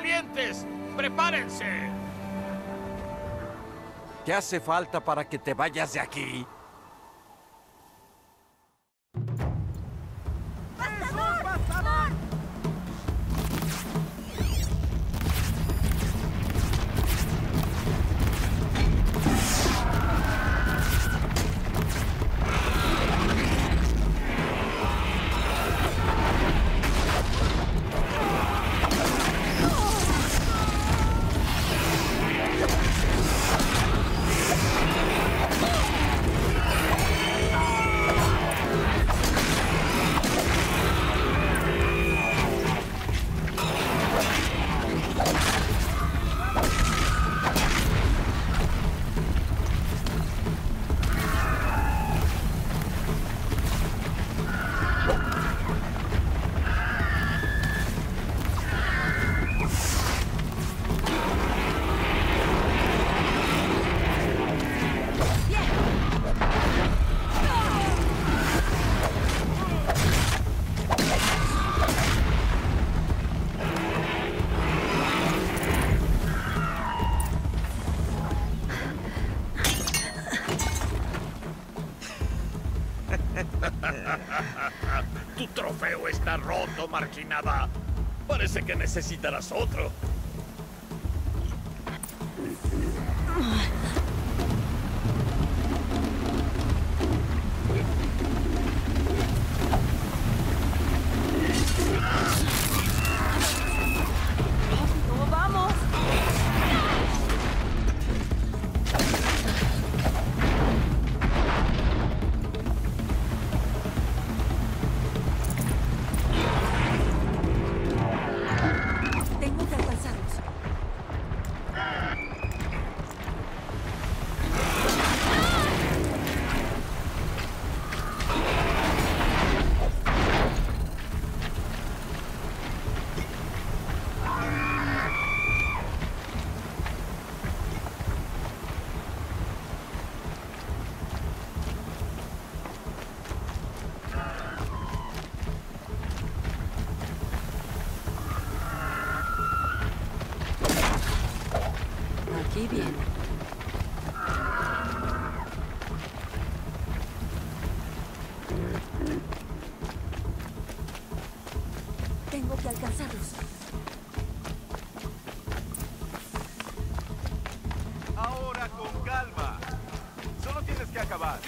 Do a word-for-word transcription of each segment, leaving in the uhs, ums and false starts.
valientes, prepárense. ¿Qué hace falta para que te vayas de aquí? Tu trofeo está roto, marginada. Parece que necesitarás otro. Tengo que alcanzarlos. Ahora con calma. Solo tienes que acabar.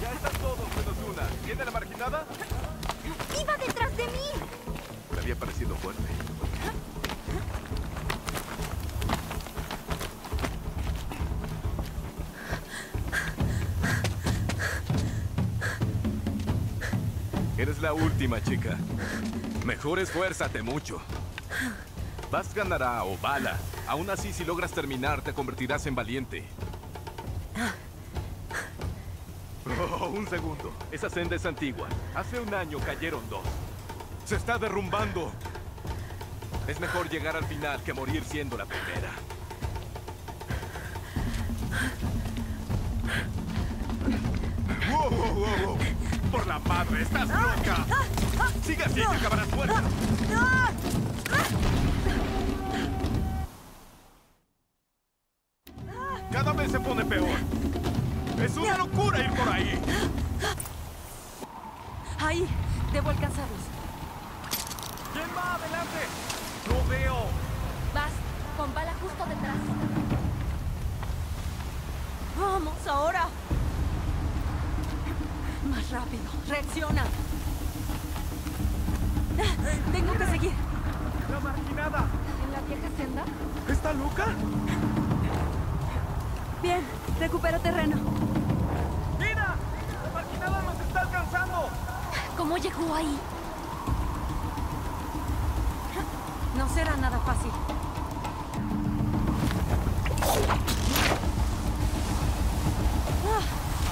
Ya están todos menos una. ¿Viene la marginada? ¡Iba detrás de mí! Me había parecido fuerte. Eres la última, chica. Mejor esfuérzate mucho. Vas ganará o bala. Aún así, si logras terminar, te convertirás en valiente. Oh, un segundo. Esa senda es antigua. Hace un año cayeron dos. ¡Se está derrumbando! Es mejor llegar al final que morir siendo la primera. ¡Wow, wow, wow, wow! ¡Por la madre! ¡Estás loca! ¡Sigue así y acabarás muerta! Cada vez se pone peor. ¡Es una locura ir por ahí! Ahí, debo alcanzarlos. ¿Quién va adelante? ¡Lo veo! Vas, con bala justo detrás. ¡Vamos, ahora! Más rápido, reacciona. Tengo que seguir. La marginada. ¿En la vieja senda? ¿Está loca? Bien, recupero terreno. ¡Mira! La marginada nos está alcanzando. ¿Cómo llegó ahí? No será nada fácil.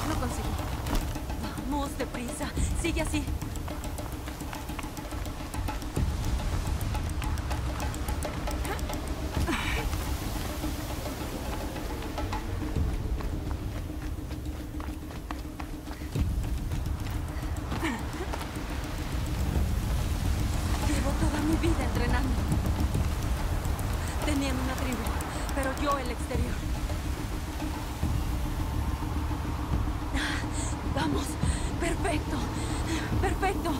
No conseguí. Vamos, deprisa. Sigue así. Llevo toda mi vida entrenando. tenían una tribu, pero yo el exterior. Vamos, perfecto, perfecto.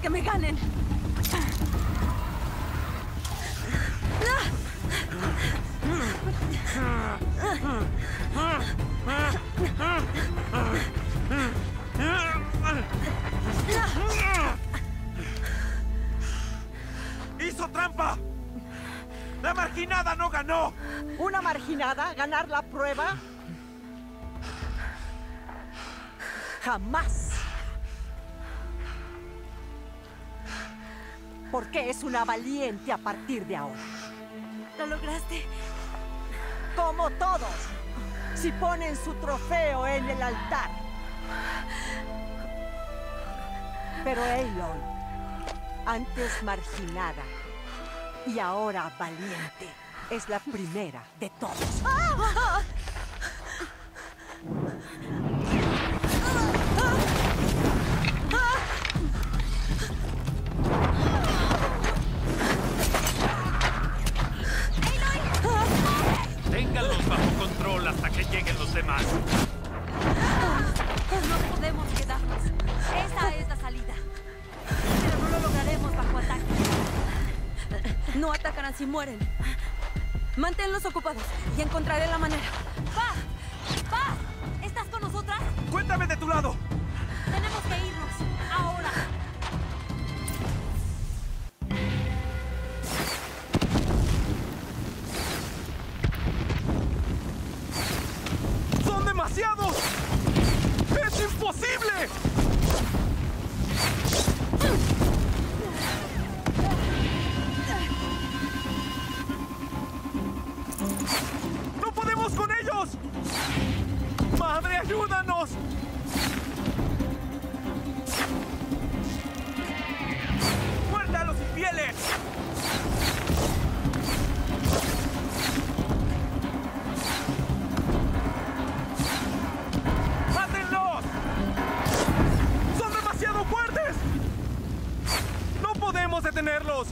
¡Que me ganen! ¡Hizo trampa! ¡La marginada no ganó! ¿Una marginada? ¿Ganar la prueba? ¡Jamás! Porque es una valiente a partir de ahora. Lo lograste. Como todos. Si ponen su trofeo en el altar. Pero Aloy, antes marginada y ahora valiente, es la primera de todos. ¡Ah! No atacarán si mueren. Manténlos ocupados y encontraré la manera. ¡Paz! ¡Paz! ¿Estás con nosotras? ¡Cuéntame de tu lado! Tenemos que irnos. Ahora. ¡Son demasiados! ¡Es imposible! ¡Madre, ayúdanos! ¡Muerte a los infieles! ¡Mátenlos! ¡Son demasiado fuertes! ¡No podemos detenerlos!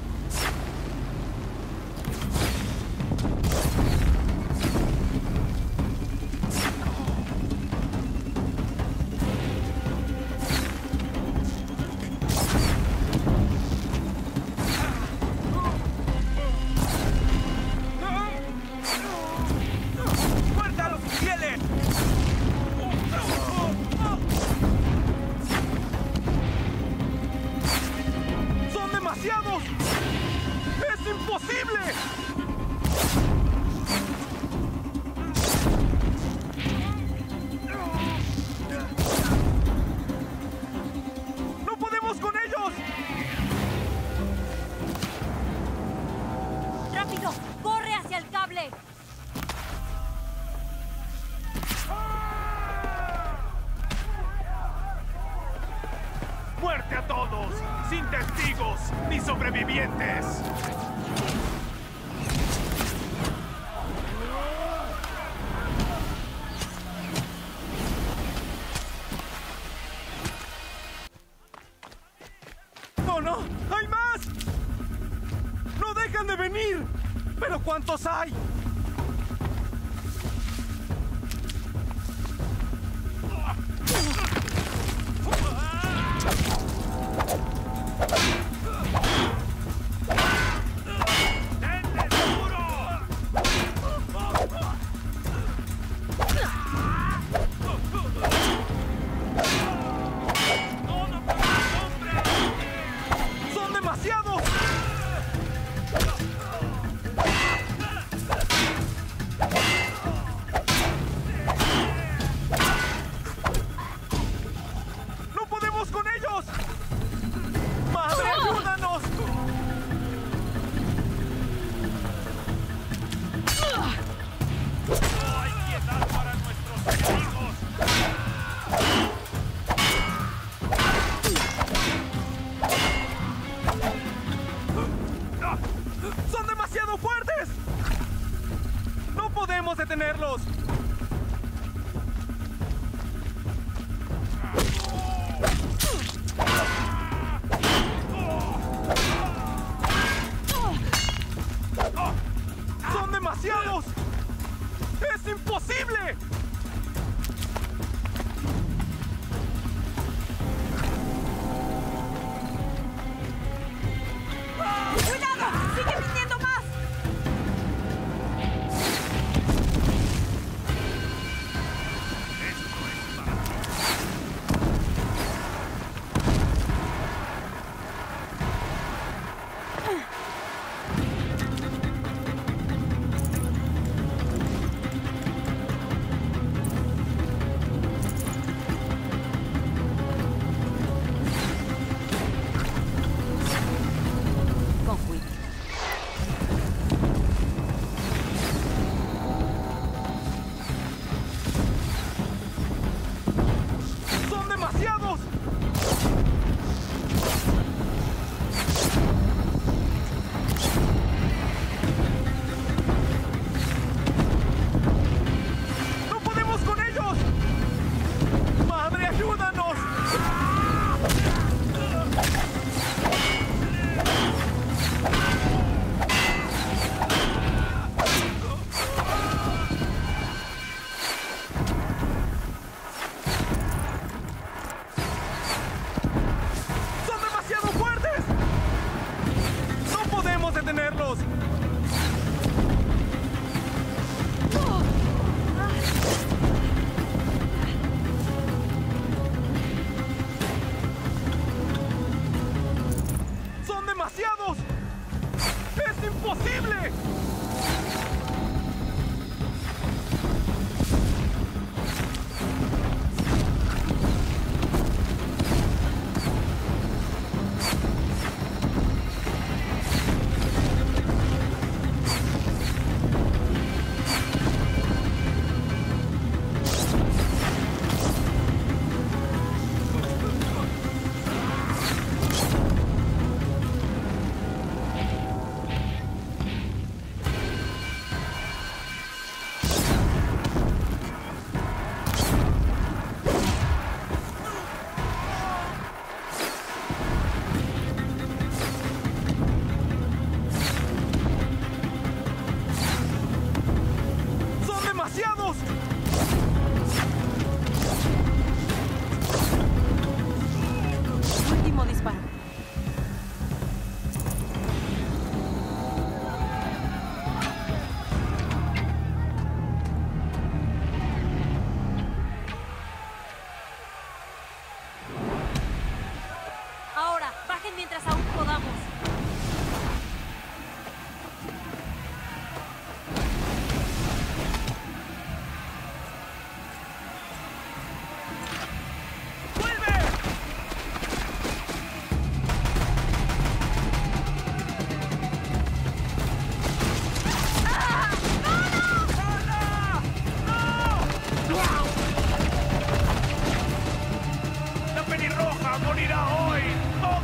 ¡Es imposible! ¡No podemos con ellos! ¡Rápido! ¡Corre hacia el cable! ¡Muerte a todos! ¡Sin testigos ni sobrevivientes! ¡No, no! ¡Hay más! ¡No dejan de venir! ¿Pero cuántos hay? ¡Son demasiados!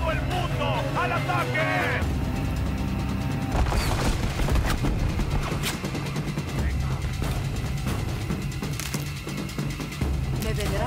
todo el mundo al ataque. ¿Me vendrá?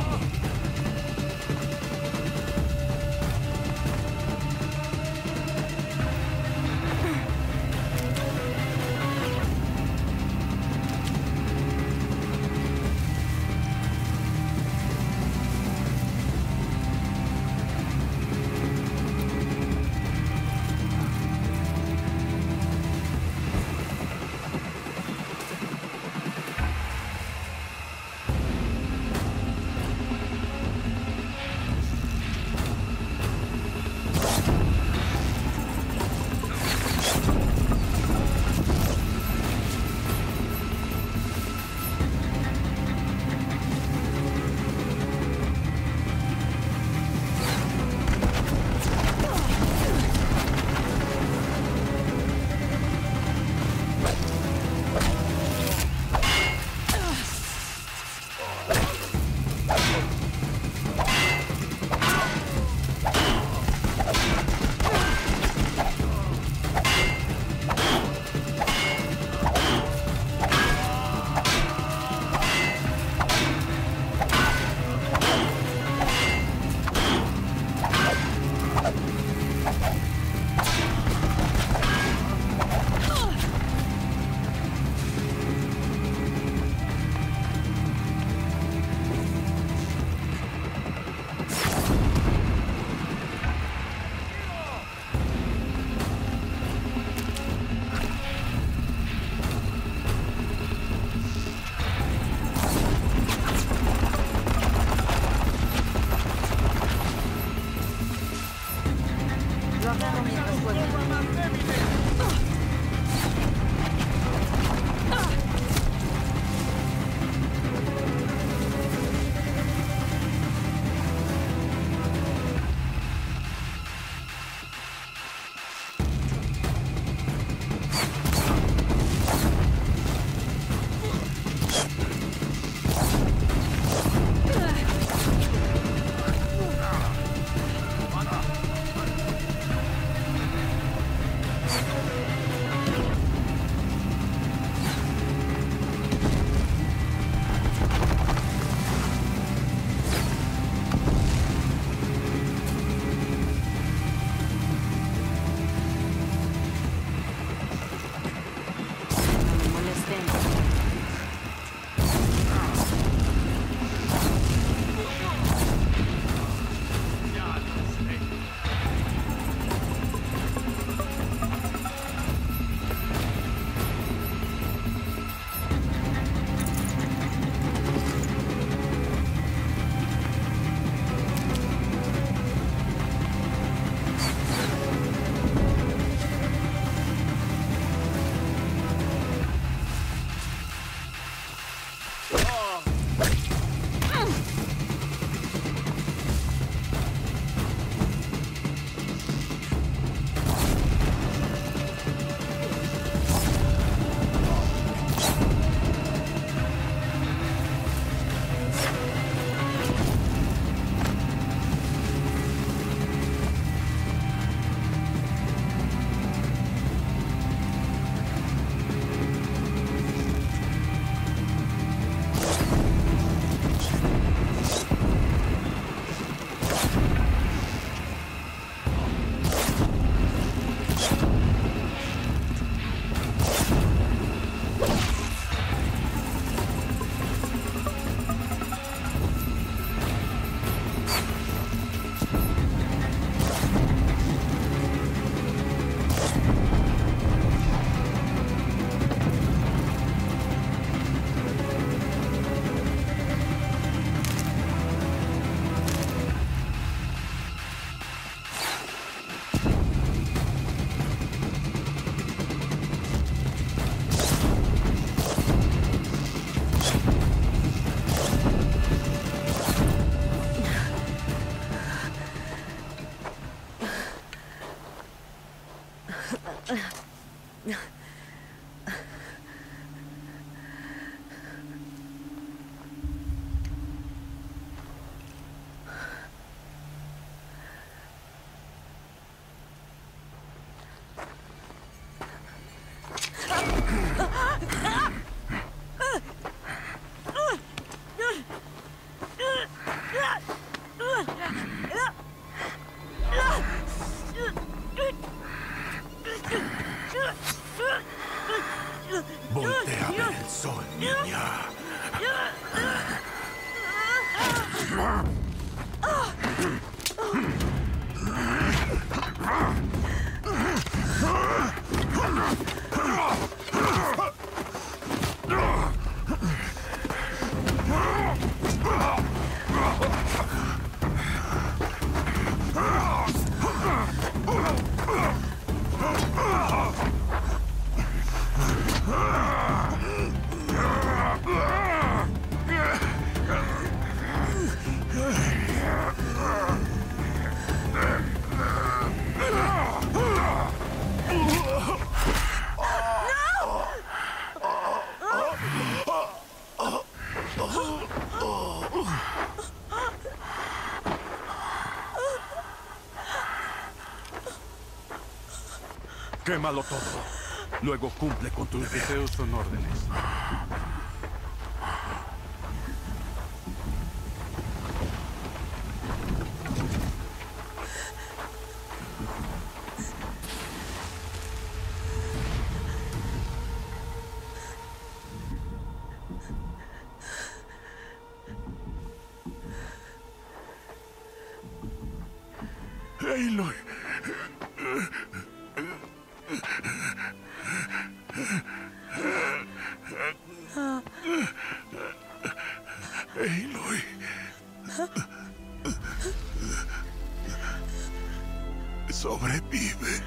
Quémalo todo. Luego cumple con tus deseos. Son órdenes. Aloy. Aloy. Sobrevive.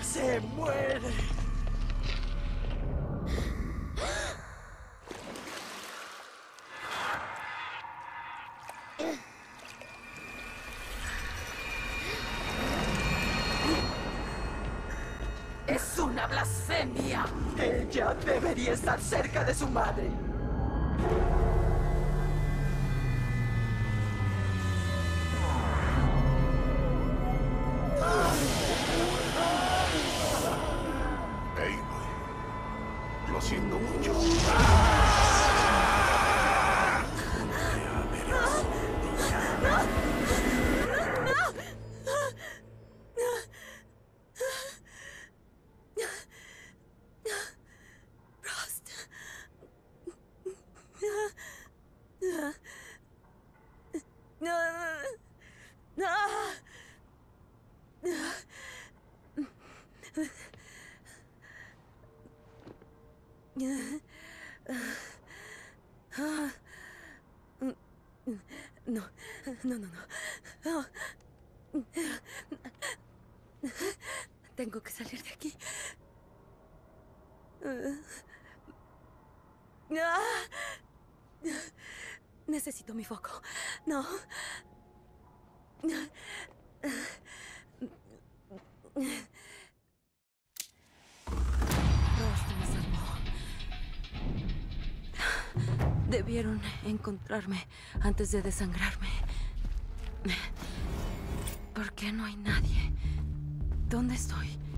¡Se muere! ¡Es una blasfemia! Ella debería estar cerca de su madre. Lo siento mucho. No, no, no, no. Tengo que salir de aquí. Necesito mi foco. No. Debieron encontrarme antes de desangrarme. ¿Por qué no hay nadie? ¿Dónde estoy?